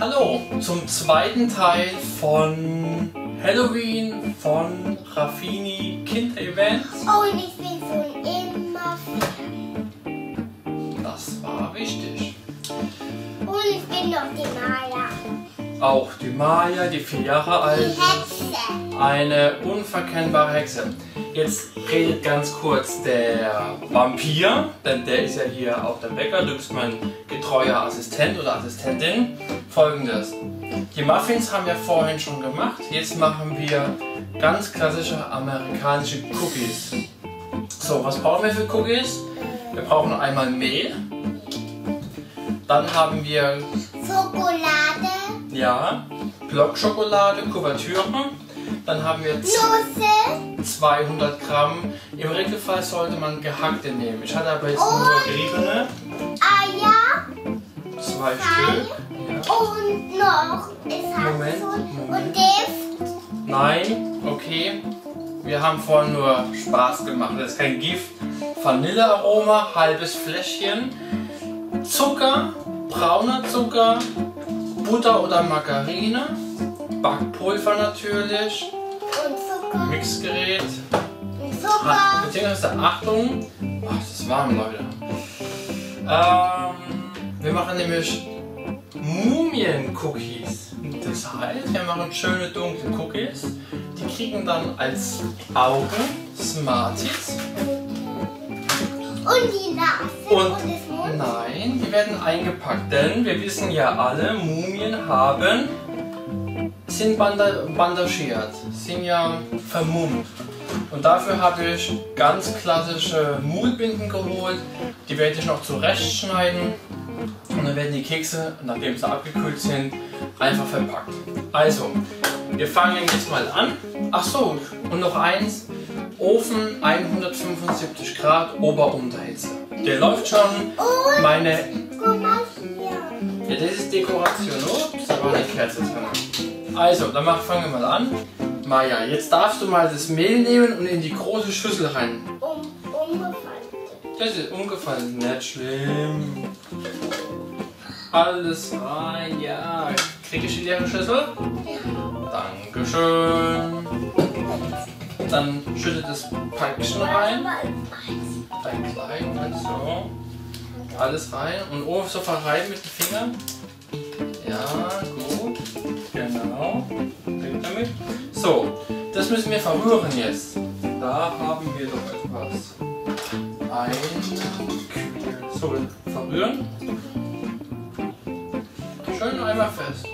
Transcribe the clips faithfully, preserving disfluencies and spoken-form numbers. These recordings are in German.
Hallo zum zweiten Teil von Halloween von Raffini Kinderevents. Oh, und ich bin schon immer fit. Das war richtig. Und ich bin noch die Maya. Auch die Maya, die vier Jahre alt. Die Hexe. Eine unverkennbare Hexe. Jetzt redet ganz kurz der Vampir, denn der ist ja hier auf der Bäcker. Du bist mein getreuer Assistent oder Assistentin. Folgendes: Die Muffins haben wir vorhin schon gemacht. Jetzt machen wir ganz klassische amerikanische Cookies. So, was brauchen wir für Cookies? Wir brauchen einmal Mehl. Dann haben wir Schokolade. Ja, Blockschokolade, Kuvertüre. Dann haben wir zweihundert Gramm. Im Regelfall sollte man gehackte nehmen. Ich hatte aber jetzt und nur geriebene. Eier. Zwei Stück. Ja. Und noch. Moment, Moment. Und Gift. Nein, okay. Wir haben vorhin nur Spaß gemacht. Das ist kein Gift. Vanillearoma, halbes Fläschchen. Zucker, brauner Zucker. Butter oder Margarine. Backpulver natürlich. Mixgerät. Zucker. Beziehungsweise Achtung. Ach, das ist warm, Leute. Ähm, wir machen nämlich Mumien-Cookies. Das heißt, wir machen schöne dunkle Cookies. Die kriegen dann als Augen Smarties. Und die Nase. Und, und das Mund. Nein, die werden eingepackt, denn wir wissen ja alle, Mumien haben. sind bandagiert, sind ja vermummt. Und dafür habe ich ganz klassische Mullbinden geholt. Die werde ich noch zurechtschneiden und dann werden die Kekse, nachdem sie abgekühlt sind, einfach verpackt. Also, wir fangen jetzt mal an. Ach so, und noch eins. Ofen hundertfünfundsiebzig Grad, Ober-Unterhitze. Der läuft schon. Meine... Ja, das ist Dekoration. Ups, da war eine Kerze drin. Also, dann fangen wir mal an. Maja, jetzt darfst du mal das Mehl nehmen und in die große Schüssel rein. Um, umgefallen. Das ist umgefallen. Nicht schlimm. Alles rein, ja. Kriege ich die leere Schüssel? Ja. Dankeschön. Dann schüttet das Päckchen rein. Dein Kleid, so. Alles rein und oh, so verreiben mit den Fingern. Ja, gut. Genau, damit. So, das müssen wir verrühren jetzt. Da haben wir doch etwas. Ein, so, verrühren. Schön einmal fest.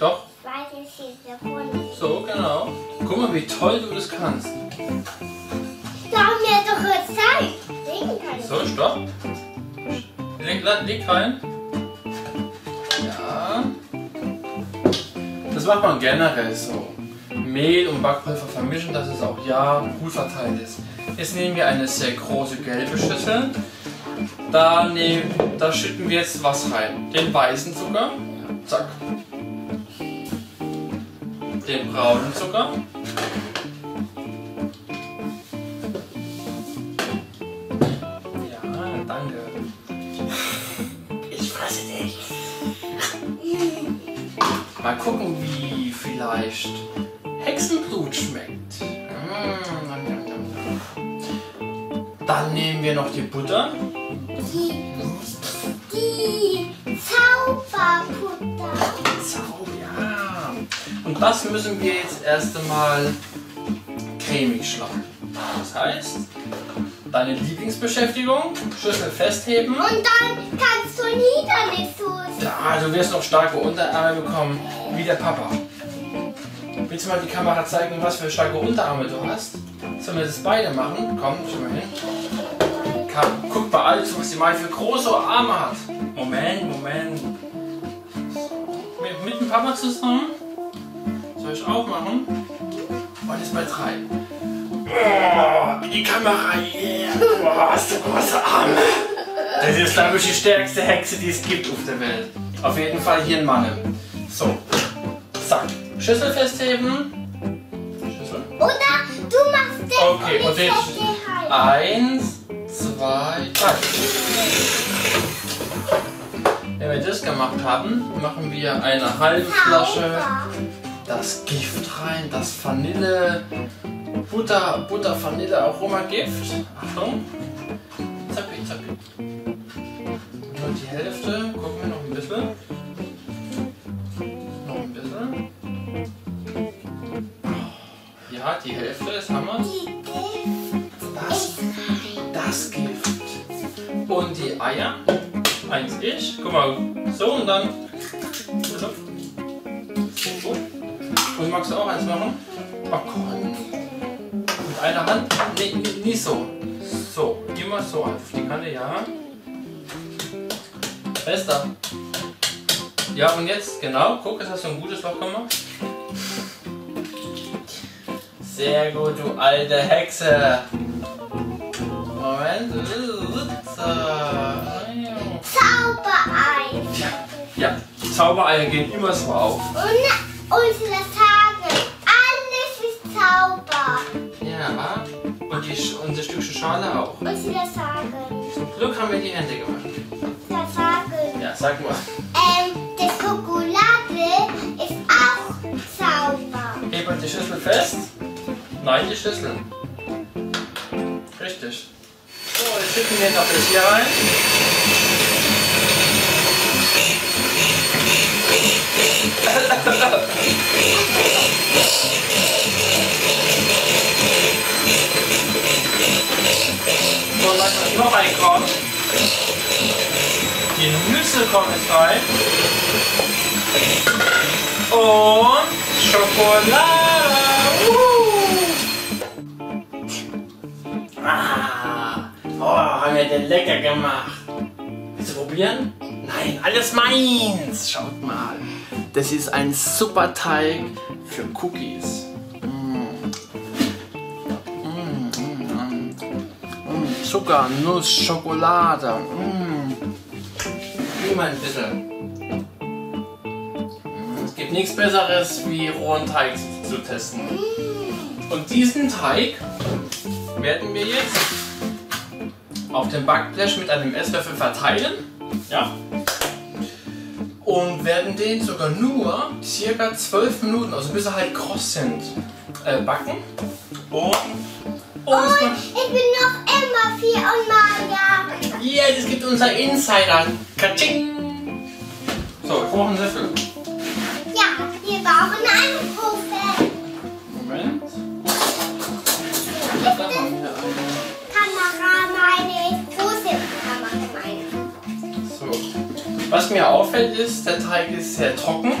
Doch. So, genau. Guck mal, wie toll du das kannst. Da haben wir doch jetzt Zeit. So, stopp. Leg, leg rein. Ja. Das macht man generell so. Mehl und Backpulver vermischen, dass es auch ja gut verteilt ist. Jetzt nehmen wir eine sehr große gelbe Schüssel. Da, nehm, da schütten wir jetzt was rein. Den weißen Zucker. Zack. Den braunen Zucker. Ja, danke. Ich fresse dich. Mal gucken, wie vielleicht Hexenblut schmeckt. Dann nehmen wir noch die Butter. Die, die Zauberbutter. Zauber, ja. Und das müssen wir jetzt erst einmal cremig schlagen. Das heißt, deine Lieblingsbeschäftigung, Schüssel festheben. Und dann kannst du niederlisten. Ja, du wirst noch starke Unterarme bekommen, wie der Papa. Willst du mal die Kamera zeigen, was für starke Unterarme du hast? Sollen wir das beide machen? Komm, schau mal hin. Komm, guck bei allem, was die Mai für große Arme hat. Moment, Moment. Mit, mit dem Papa zusammen? Soll ich auch machen? Und jetzt bei drei. Oh, in die Kamera, yeah. Oh, hast du große Arme. Das ist, glaube ich, die stärkste Hexe, die es gibt auf der Welt. Auf jeden Fall hier ein Mann. So, zack. Schüssel festheben. Schüssel. Oder du machst den. Okay, und den. Eins, zwei, drei. Wenn wir das alles gemacht haben, machen wir eine halbe Flasche das Gift rein, das Vanille, Butter, Butter, Vanille, Aromagift. Achtung, zappi, zappi. Nur die Hälfte, gucken wir noch ein bisschen. Noch ein bisschen. Ja, die Hälfte ist Hammer. Das, das Gift. Und die Eier. Eins ich, guck mal, so und dann. Und magst du auch eins machen? Oh Gott. Mit einer Hand? Nee, nicht so. So, immer so auf die Kante, ja. Fester. Ja, und jetzt, genau, guck, jetzt hast du ein gutes Loch gemacht. Sehr gut, du alte Hexe. Moment. Zaubereier. Ja, ja, Zaubereier gehen immer so auf. Und unsere Tage, alles ist Zauber. Ja, und die, unser Stückchen Schale auch. Unsere Sagen. Zum Glück haben wir die Hände gemacht. Ja, Sagen. Ja, sag mal. Ähm, die Schokolade ist auch Zauber. Hebt man die Schüssel fest? Nein, die Schüssel. Richtig. So, jetzt schütten wir noch das hier rein. So, lass das noch reinkommen. Die Nüsse kommen jetzt rein. Und Schokolade. Uh. Ah, oh, haben wir den lecker gemacht. Willst du probieren? Nein, alles meins. Schaut mal. Das ist ein super Teig für Cookies. Mm. Mm. Zucker, Nuss, Schokolade. Mm. Immer ein bisschen. Es gibt nichts Besseres, wie rohen Teig zu testen. Und diesen Teig werden wir jetzt auf dem Backblech mit einem Esslöffel verteilen. Ja. Und werden den sogar nur circa zwölf Minuten, also bis er halt kross sind, äh, backen. Und, und, und ich bin noch immer vier und Maria. Ja, yeah, das gibt unser Insider. Katsching! So, wir brauchen einen Löffel. Ja, wir brauchen einen Löffel. Moment. Ja, das machen wir Kamera, meine große Kamera, meine. So. Was mir auffällt ist, der Teig ist sehr trocken.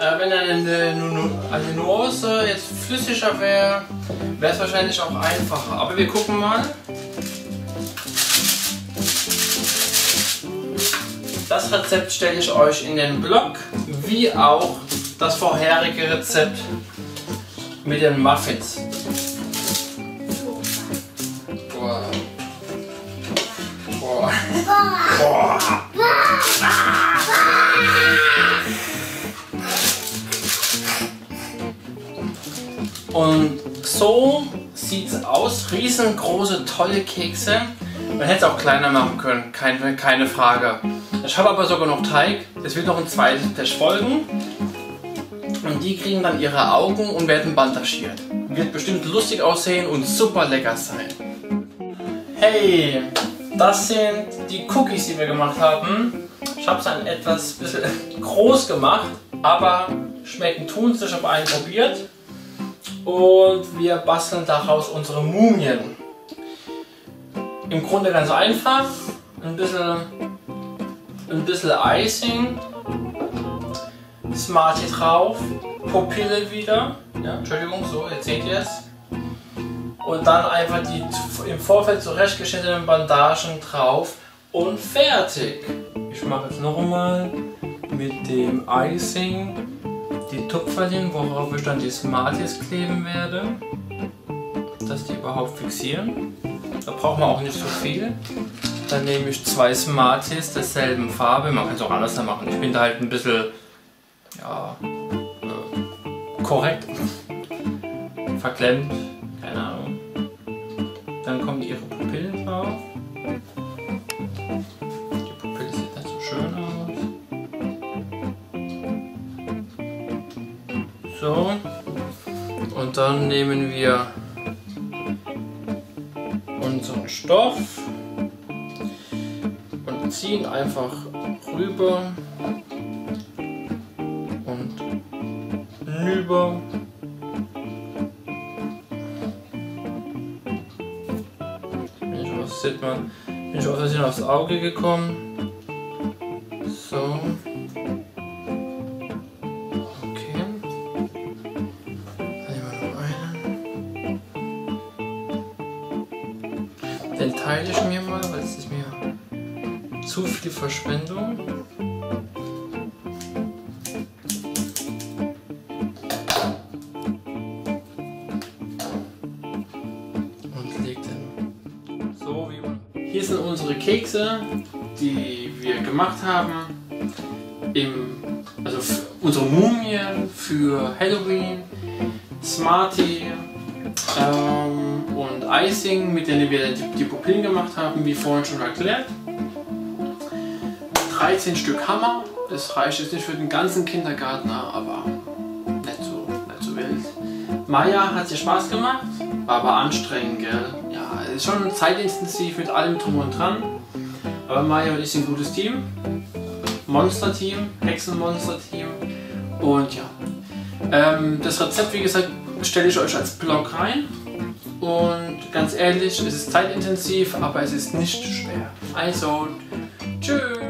Äh, wenn eine, eine Nuance jetzt flüssiger wäre, wäre es wahrscheinlich auch einfacher. Aber wir gucken mal. Das Rezept stelle ich euch in den Blog, wie auch das vorherige Rezept mit den Muffins. Boah. Boah. Boah. Und so sieht es aus. Riesengroße, tolle Kekse. Man hätte es auch kleiner machen können, keine, keine Frage. Ich habe aber sogar noch Teig. Es wird noch ein zweites Blech folgen. Und die kriegen dann ihre Augen und werden bandagiert. Wird bestimmt lustig aussehen und super lecker sein. Hey! Das sind die Cookies, die wir gemacht haben. Ich habe es dann etwas bisschen groß gemacht, aber schmecken tun es. Ich habe einen probiert und wir basteln daraus unsere Mumien. Im Grunde ganz einfach, ein bisschen, ein bisschen Icing, Smarties drauf, Pupille wieder. Ja, Entschuldigung, so, jetzt seht ihr es. Und dann einfach die im Vorfeld zurechtgeschnittenen Bandagen drauf und fertig. Ich mache jetzt nochmal mit dem Icing die Tupferchen, worauf ich dann die Smarties kleben werde, dass die überhaupt fixieren. Da braucht man auch nicht so viel. Dann nehme ich zwei Smarties derselben Farbe. Man kann es auch anders machen. Ich bin da halt ein bisschen ja, äh, korrekt verklemmt. Keine Ahnung. Dann kommen ihre Pupillen drauf. Die Pupille sieht dann so schön aus. So. Und dann nehmen wir unseren Stoff und ziehen einfach rüber und hinüber. Sieht man, bin ich aus Versehen aufs Auge gekommen. So. Okay. Dann nehmen wir noch einen. Den teile ich mir mal, weil es ist mir zu viel Verschwendung. Hier sind unsere Kekse, die wir gemacht haben, im, also unsere Mumien für Halloween, Smartie ähm, und Icing, mit denen wir die, die Pupillen gemacht haben, wie vorhin schon erklärt. dreizehn Stück Hammer, das reicht jetzt nicht für den ganzen Kindergarten, aber nicht so, nicht so wild. Maya hat sich Spaß gemacht, war aber anstrengend, gell? Ist schon zeitintensiv mit allem Drum und Dran, aber Mario und ich sind ein gutes Team, Monster-Team, Hexenmonster-Team und ja. Ähm, das Rezept, wie gesagt, stelle ich euch als Blog rein und ganz ehrlich, es ist zeitintensiv, aber es ist nicht schwer. Also, tschüss!